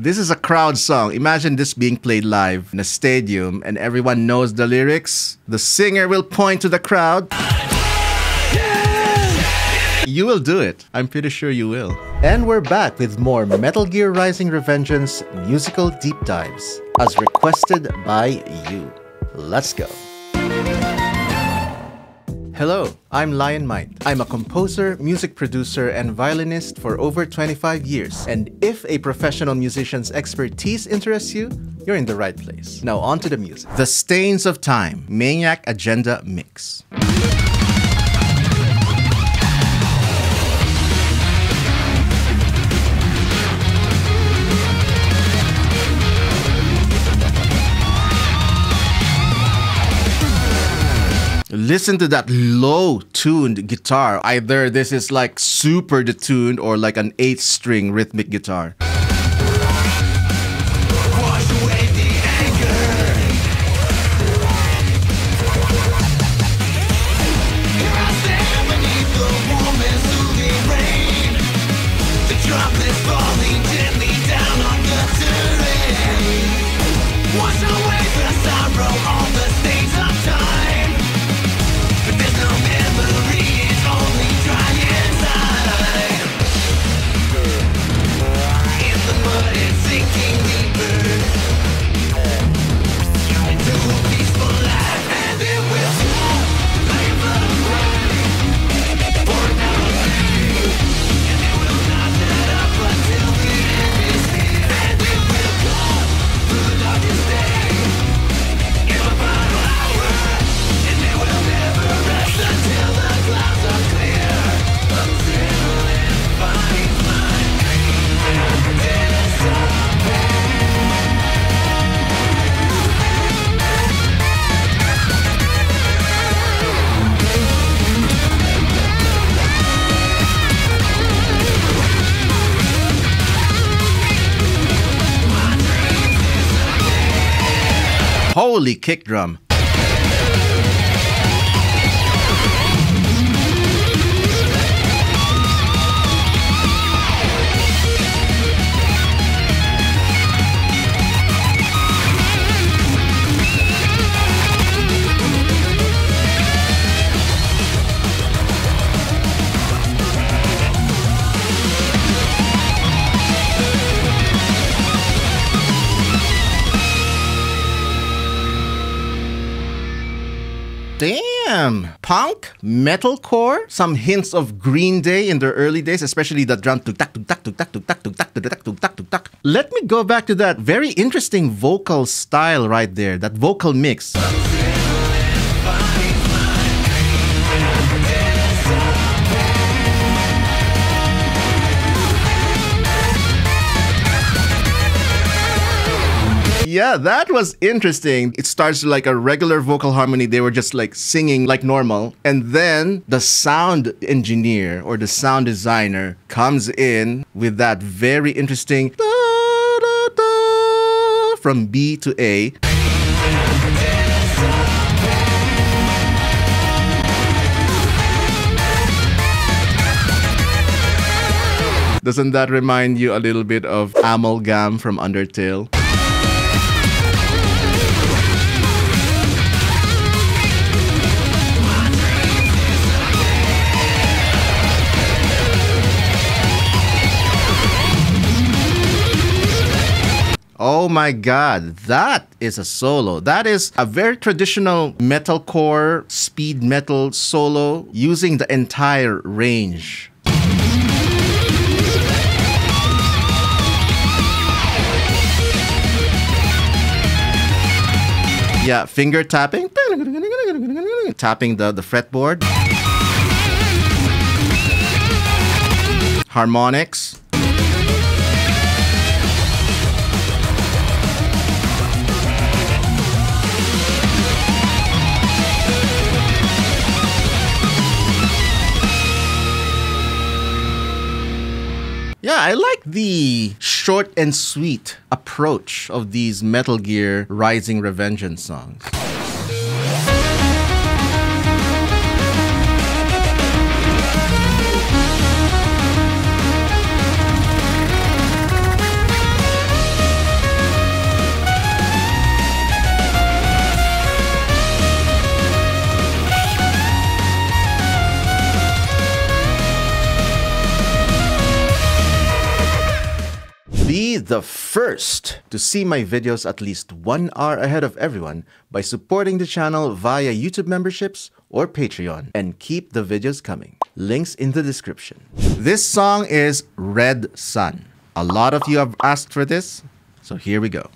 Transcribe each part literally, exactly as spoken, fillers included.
This is a crowd song. Imagine this being played live in a stadium and everyone knows the lyrics. The singer will point to the crowd. Yeah! You will do it. I'm pretty sure you will. And we're back with more Metal Gear Rising Revengeance musical deep dives, as requested by you. Let's go. Hello, I'm Lion Might. I'm a composer, music producer, and violinist for over twenty-five years. And if a professional musician's expertise interests you, you're in the right place. Now on to the music. The Stains of Time, Maniac Agenda Mix. Listen to that low-tuned guitar. Either this is like super detuned or like an eighth-string rhythmic guitar. Holy kick drum. Damn! Punk? Metalcore? Some hints of Green Day in their early days, especially the drum. Let me go back to that very interesting vocal style right there, that vocal mix. Yeah, that was interesting. It starts like a regular vocal harmony. They were just like singing like normal. And then the sound engineer or the sound designer comes in with that very interesting da, da, da, from B to A. Doesn't that remind you a little bit of Amalgam from Undertale? Oh my God, that is a solo. That is a very traditional metalcore, speed metal solo using the entire range. Yeah, finger tapping. Tapping the, the fretboard. Harmonics. Yeah, I like the short and sweet approach of these Metal Gear Rising Revengeance songs. Be the first to see my videos at least one hour ahead of everyone by supporting the channel via YouTube memberships or Patreon, and keep the videos coming. Links in the description. This song is Red Sun. A lot of you have asked for this, so here we go.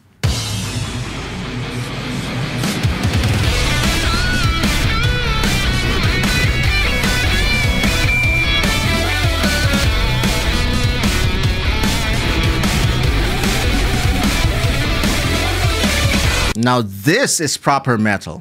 Now this is proper metal.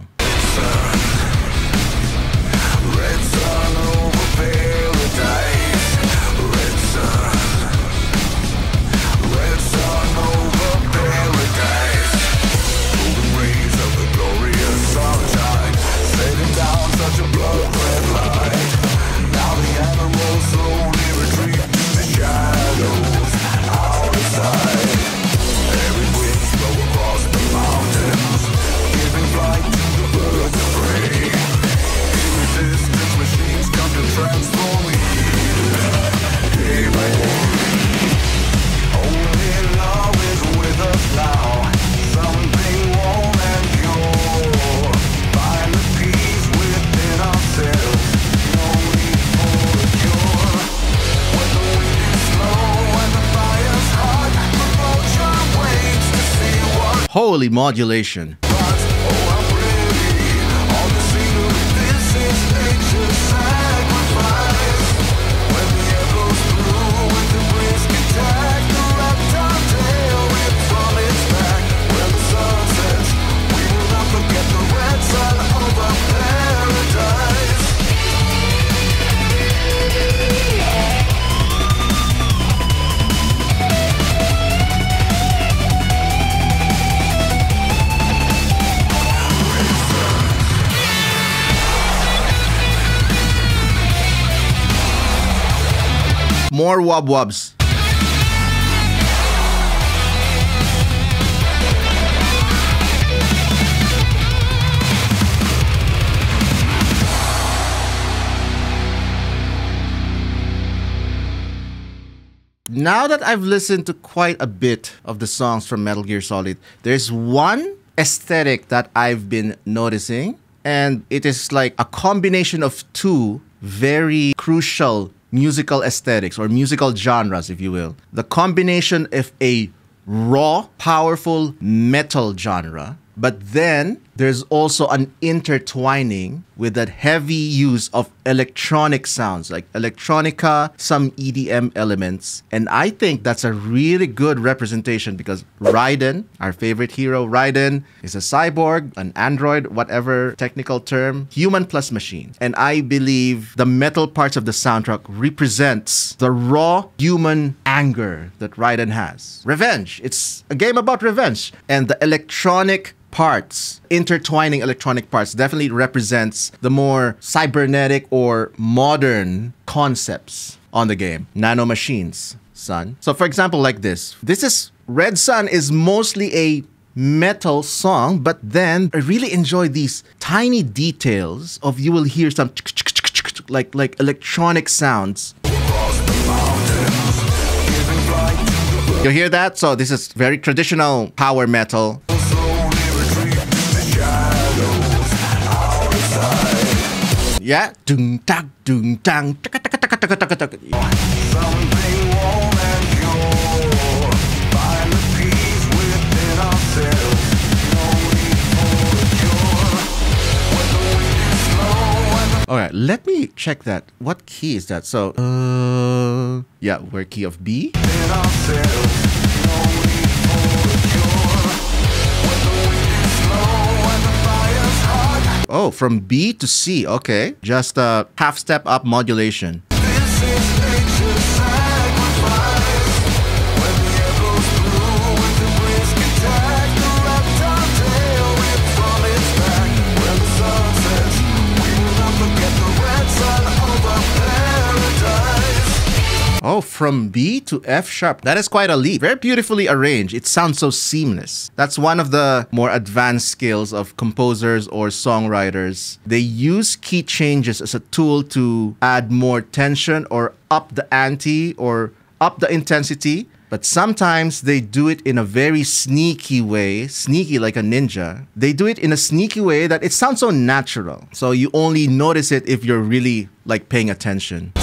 Holy modulation. More wob wobs. Now that I've listened to quite a bit of the songs from Metal Gear Solid, there's one aesthetic that I've been noticing, and it is like a combination of two very crucial musical aesthetics or musical genres, if you will. The combination of a raw, powerful metal genre, but then there's also an intertwining with that heavy use of electronic sounds, like electronica, some E D M elements. And I think that's a really good representation because Raiden, our favorite hero, Raiden, is a cyborg, an android, whatever technical term, human plus machine. And I believe the metal parts of the soundtrack represents the raw human anger that Raiden has. Revenge. It's a game about revenge. And the electronic parts, intertwining electronic parts, definitely represents the more cybernetic or modern concepts on the game. Nanomachines, son. So for example, like this. This is, Red Sun is mostly a metal song, but then I really enjoy these tiny details of you will hear some like, like electronic sounds. You hear that? So this is very traditional power metal. Yeah, dung tang, dung tang, taka taka taka taka taka taka. All right, let me check that. What key is that? So, uh, yeah, we're key of B. Oh, from B to C, okay. Just a half step up modulation. This is nature's sacrifice. When the air goes through with the brisk attack, the reptile tail will fall its back. When the sun sets, we will not forget the red sun over paradise. Oh, from B to F sharp. That is quite a leap. Very beautifully arranged. It sounds so seamless. That's one of the more advanced skills of composers or songwriters. They use key changes as a tool to add more tension or up the ante or up the intensity. But sometimes they do it in a very sneaky way, sneaky like a ninja. They do it in a sneaky way that it sounds so natural. So you only notice it if you're really like paying attention.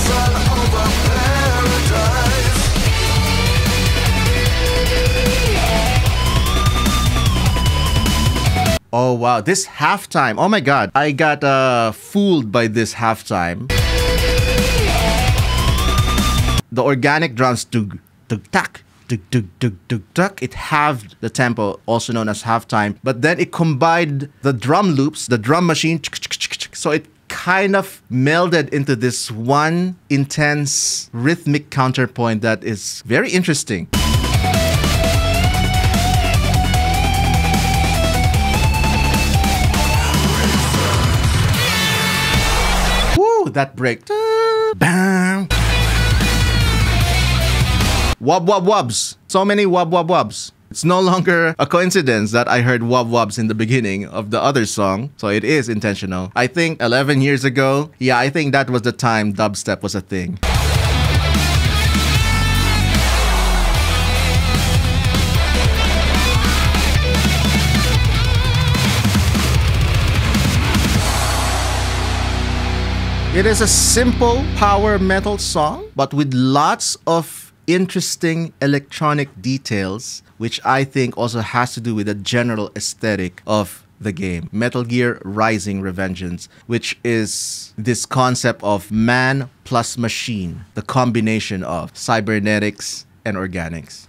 Oh wow, this halftime, oh my god. I got uh, fooled by this halftime. The organic drums do. Tuk-tak, tuk-tuk-tuk-tuk-tuk. It halved the tempo, also known as halftime, but then it combined the drum loops, the drum machine, so it kind of melded into this one intense rhythmic counterpoint that is very interesting. Woo, that break. Bam. Wob wob wobs. So many wob wob wobs. It's no longer a coincidence that I heard wob wobs in the beginning of the other song. So it is intentional. I think eleven years ago, yeah, I think that was the time dubstep was a thing. It is a simple power metal song, but with lots of interesting electronic details, which I think also has to do with the general aesthetic of the game. Metal Gear Rising Revengeance, which is this concept of man plus machine, the combination of cybernetics and organics.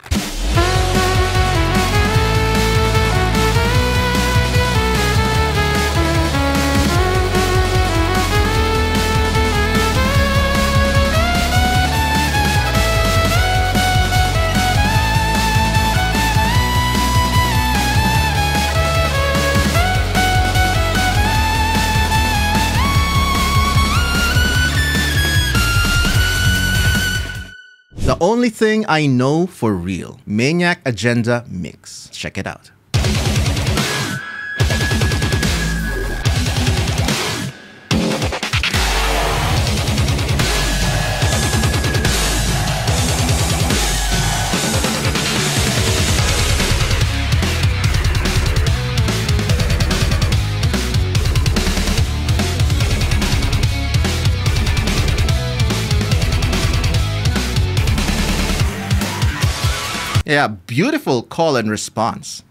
The Only Thing I Know For Real, Maniac Agenda Mix. Check it out. Yeah, beautiful call and response.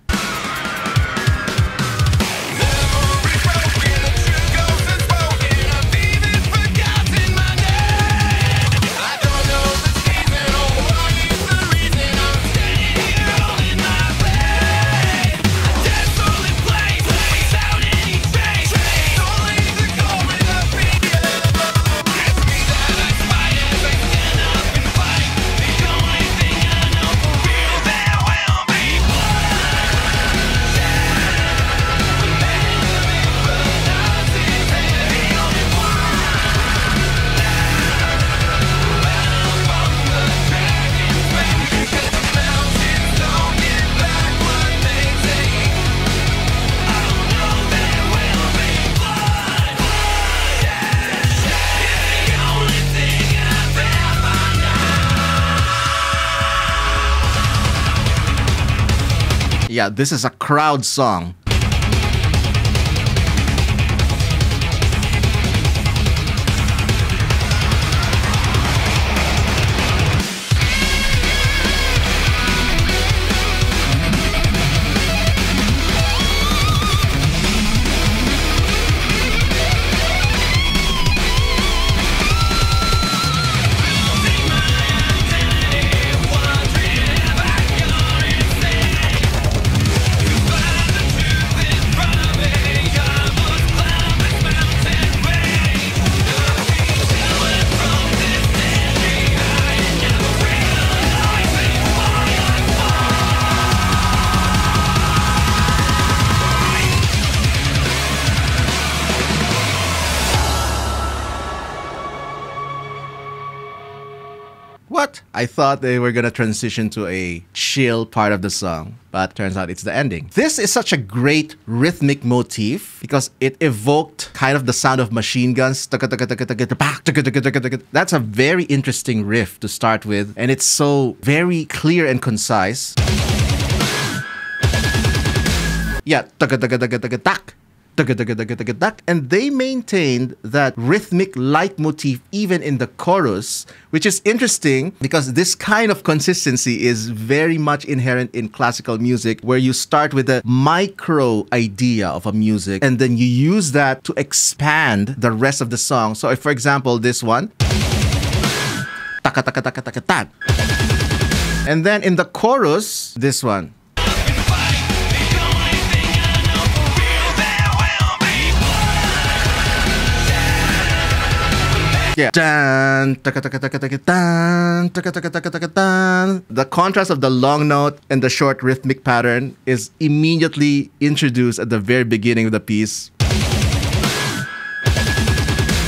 Yeah, this is a crowd song. what? I thought they were gonna transition to a chill part of the song, but turns out it's the ending. This is such a great rhythmic motif because it evoked kind of the sound of machine guns. That's a very interesting riff to start with, and it's so very clear and concise. Yeah, and they maintained that rhythmic leitmotif even in the chorus, which is interesting because this kind of consistency is very much inherent in classical music, where you start with a micro idea of a music and then you use that to expand the rest of the song. So if, for example, this one, and then in the chorus, this one. Yeah. The contrast of the long note and the short rhythmic pattern is immediately introduced at the very beginning of the piece.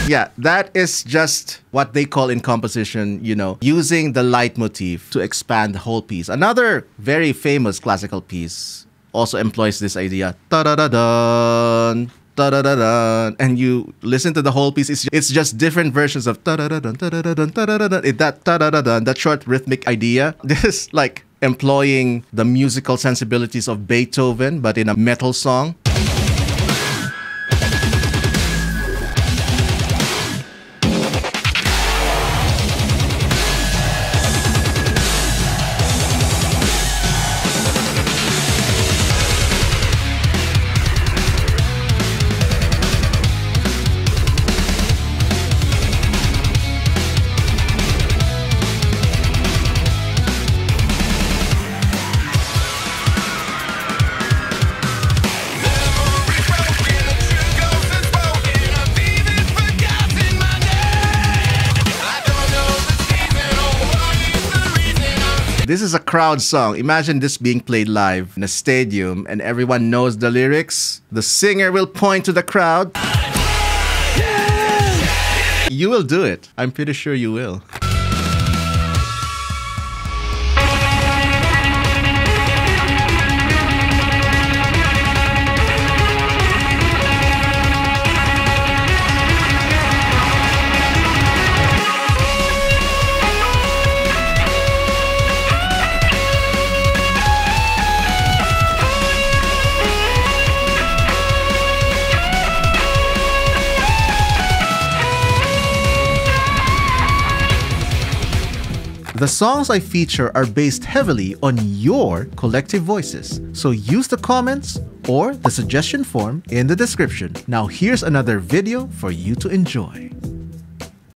Yeah, that is just what they call in composition, you know, using the leitmotif to expand the whole piece. Another very famous classical piece also employs this idea. Ta-da-da-dun. Da, da, da, da, and you listen to the whole piece. It's just, it's just different versions of da, da, da, da, da, da, da, da, it, that da, da, da, da, that short rhythmic idea. This is like employing the musical sensibilities of Beethoven, but in a metal song. This is a crowd song. Imagine this being played live in a stadium and everyone knows the lyrics. The singer will point to the crowd. Yeah! You will do it. I'm pretty sure you will. The songs I feature are based heavily on your collective voices, so use the comments or the suggestion form in the description. Now here's another video for you to enjoy.